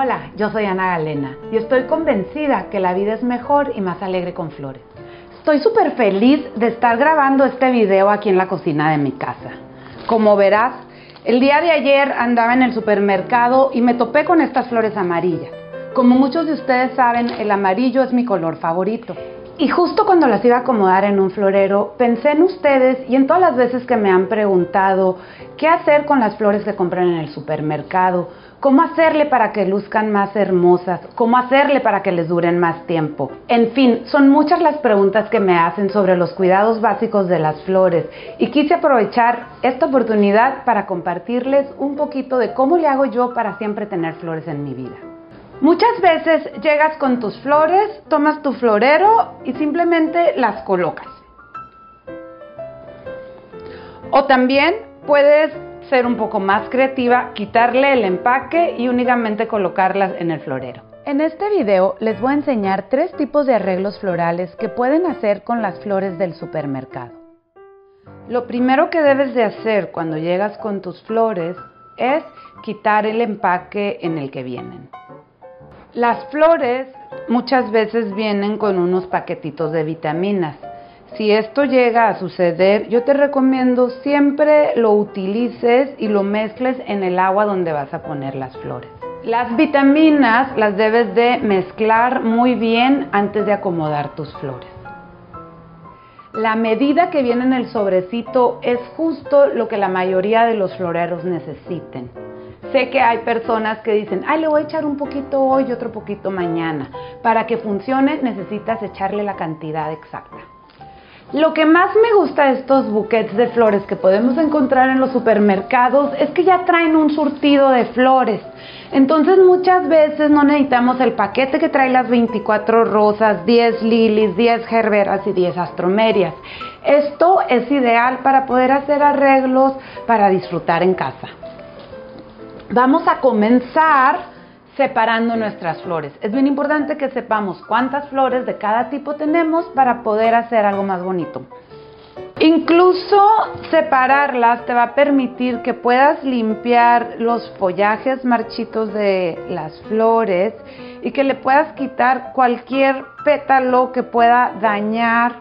Hola, yo soy Ana Galena y estoy convencida que la vida es mejor y más alegre con flores. Estoy súper feliz de estar grabando este video aquí en la cocina de mi casa. Como verás, el día de ayer andaba en el supermercado y me topé con estas flores amarillas. Como muchos de ustedes saben, el amarillo es mi color favorito. Y justo cuando las iba a acomodar en un florero, pensé en ustedes y en todas las veces que me han preguntado qué hacer con las flores que compran en el supermercado, cómo hacerle para que luzcan más hermosas, cómo hacerle para que les duren más tiempo. En fin, son muchas las preguntas que me hacen sobre los cuidados básicos de las flores y quise aprovechar esta oportunidad para compartirles un poquito de cómo le hago yo para siempre tener flores en mi vida. Muchas veces llegas con tus flores, tomas tu florero y simplemente las colocas. O también puedes ser un poco más creativa, quitarle el empaque y únicamente colocarlas en el florero. En este video les voy a enseñar tres tipos de arreglos florales que pueden hacer con las flores del supermercado. Lo primero que debes de hacer cuando llegas con tus flores es quitar el empaque en el que vienen. Las flores muchas veces vienen con unos paquetitos de vitaminas. Si esto llega a suceder, yo te recomiendo siempre lo utilices y lo mezcles en el agua donde vas a poner las flores. Las vitaminas las debes de mezclar muy bien antes de acomodar tus flores. La medida que viene en el sobrecito es justo lo que la mayoría de los floreros necesiten. Sé que hay personas que dicen, ay, le voy a echar un poquito hoy y otro poquito mañana. Para que funcione necesitas echarle la cantidad exacta. Lo que más me gusta de estos buquets de flores que podemos encontrar en los supermercados es que ya traen un surtido de flores. Entonces muchas veces no necesitamos el paquete que trae las 24 rosas, 10 lilies, 10 gerberas y 10 astromerias. Esto es ideal para poder hacer arreglos para disfrutar en casa. Vamos a comenzar separando nuestras flores. Es bien importante que sepamos cuántas flores de cada tipo tenemos para poder hacer algo más bonito. Incluso separarlas te va a permitir que puedas limpiar los follajes marchitos de las flores y que le puedas quitar cualquier pétalo que pueda dañar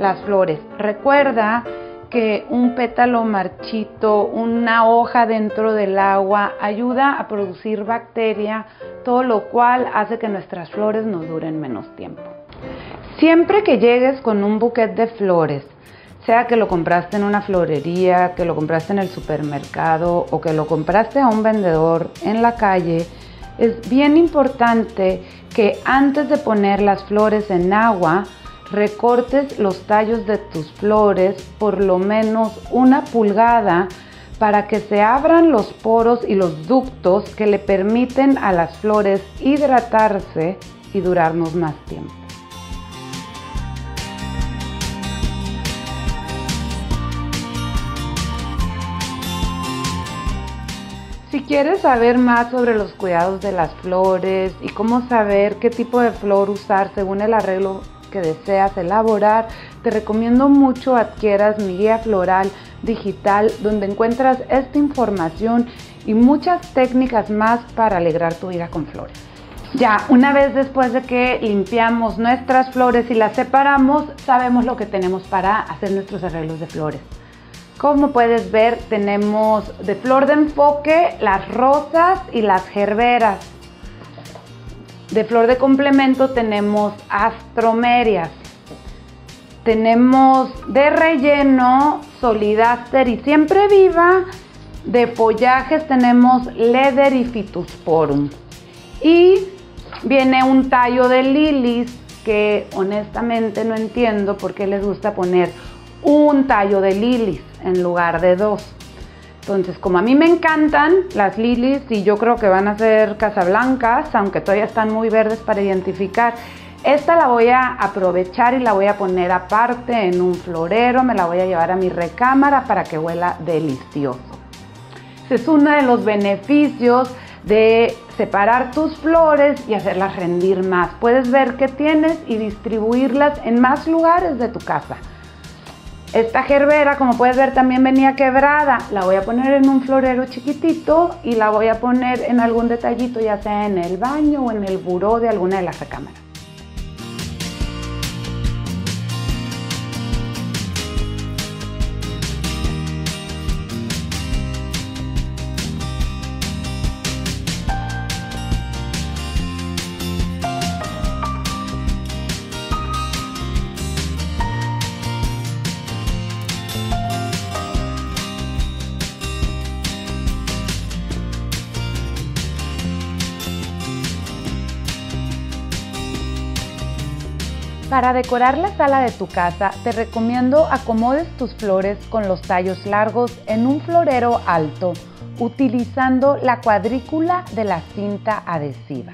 las flores. Recuerda que un pétalo marchito, una hoja dentro del agua ayuda a producir bacteria, todo lo cual hace que nuestras flores nos duren menos tiempo. Siempre que llegues con un buquet de flores, sea que lo compraste en una florería, que lo compraste en el supermercado o que lo compraste a un vendedor en la calle, es bien importante que antes de poner las flores en agua, recortes los tallos de tus flores por lo menos 1 pulgada para que se abran los poros y los ductos que le permiten a las flores hidratarse y durarnos más tiempo. Si quieres saber más sobre los cuidados de las flores y cómo saber qué tipo de flor usar según el arreglo que deseas elaborar, te recomiendo mucho adquieras mi guía floral digital donde encuentras esta información y muchas técnicas más para alegrar tu vida con flores. Ya, una vez después de que limpiamos nuestras flores y las separamos, sabemos lo que tenemos para hacer nuestros arreglos de flores. Como puedes ver, tenemos de flor de enfoque las rosas y las gerberas. De flor de complemento tenemos astromerias, tenemos de relleno solidaster y siempre viva, de follajes tenemos leder y fitusporum y viene un tallo de lilies que honestamente no entiendo por qué les gusta poner un tallo de lilies en lugar de 2. Entonces, como a mí me encantan las lilies y yo creo que van a ser casablancas, aunque todavía están muy verdes para identificar, esta la voy a aprovechar y la voy a poner aparte en un florero, me la voy a llevar a mi recámara para que huela delicioso. Ese es uno de los beneficios de separar tus flores y hacerlas rendir más. Puedes ver qué tienes y distribuirlas en más lugares de tu casa. Esta gerbera, como puedes ver, también venía quebrada. La voy a poner en un florero chiquitito y la voy a poner en algún detallito, ya sea en el baño o en el buró de alguna de las recámaras. Para decorar la sala de tu casa, te recomiendo acomodes tus flores con los tallos largos en un florero alto, utilizando la cuadrícula de la cinta adhesiva.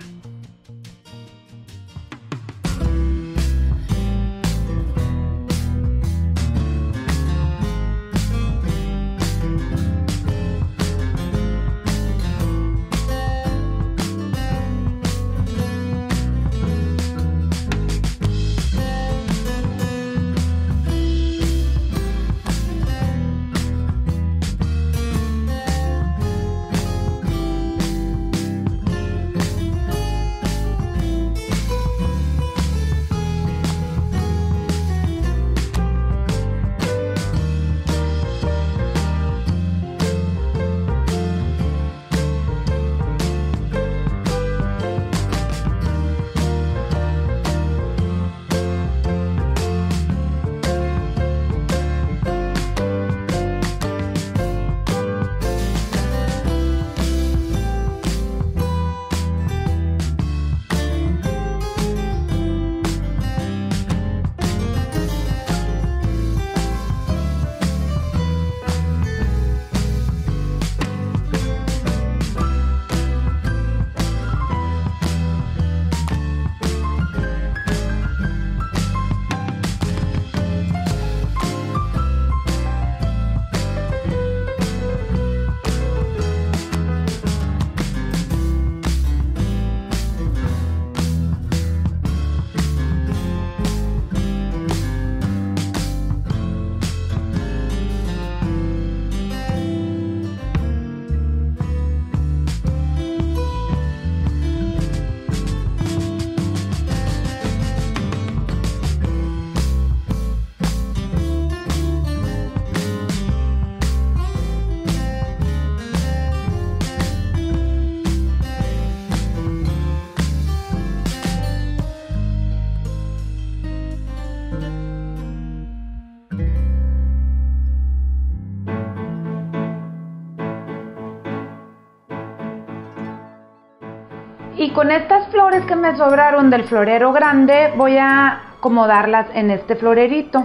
Y con estas flores que me sobraron del florero grande, voy a acomodarlas en este florerito.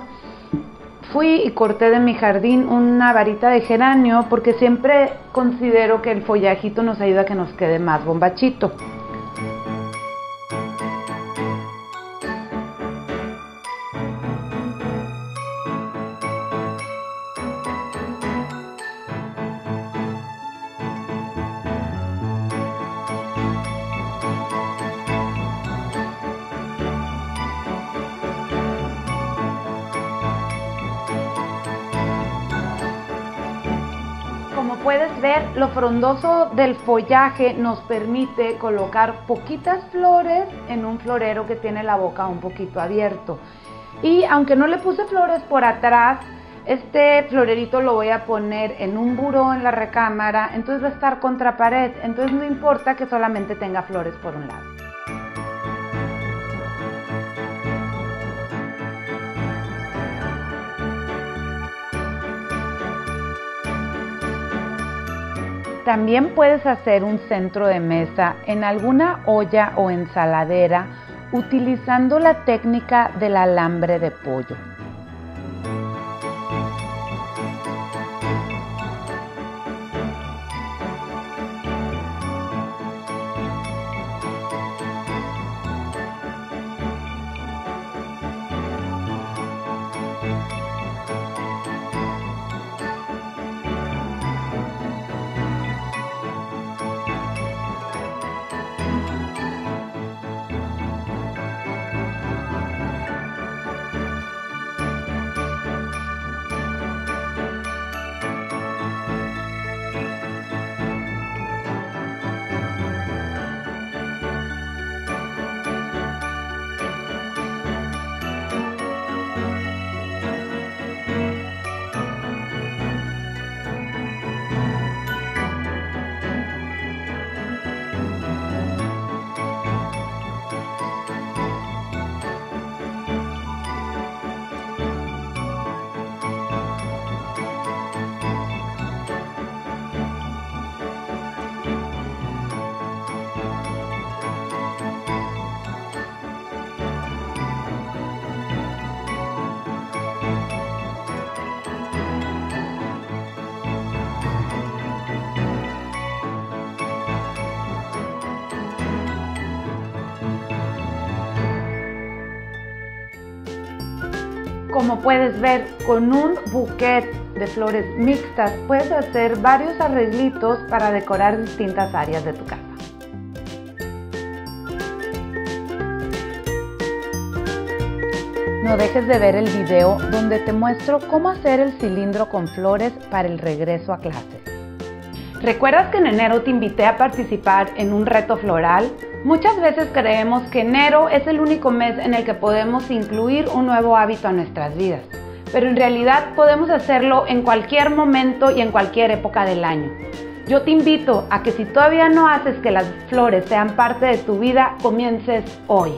Fui y corté de mi jardín una varita de geranio porque siempre considero que el follajito nos ayuda a que nos quede más bombachito. Puedes ver, lo frondoso del follaje nos permite colocar poquitas flores en un florero que tiene la boca un poquito abierto. Y aunque no le puse flores por atrás, este florerito lo voy a poner en un buró en la recámara, entonces va a estar contra pared, entonces no importa que solamente tenga flores por un lado. También puedes hacer un centro de mesa en alguna olla o ensaladera utilizando la técnica del alambre de pollo. como puedes ver, con un buquet de flores mixtas puedes hacer varios arreglitos para decorar distintas áreas de tu casa. No dejes de ver el video donde te muestro cómo hacer el cilindro con flores para el regreso a clases. ¿Recuerdas que en enero te invité a participar en un reto floral? Muchas veces creemos que enero es el único mes en el que podemos incluir un nuevo hábito a nuestras vidas, pero en realidad podemos hacerlo en cualquier momento y en cualquier época del año. Yo te invito a que si todavía no haces que las flores sean parte de tu vida, comiences hoy.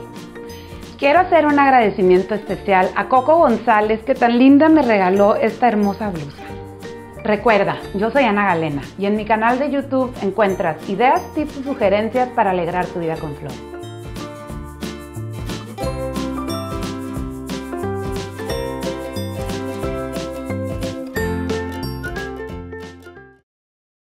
Quiero hacer un agradecimiento especial a Coco González, que tan linda me regaló esta hermosa blusa. Recuerda, yo soy Ana Galena y en mi canal de YouTube encuentras ideas, tips y sugerencias para alegrar tu vida con flores.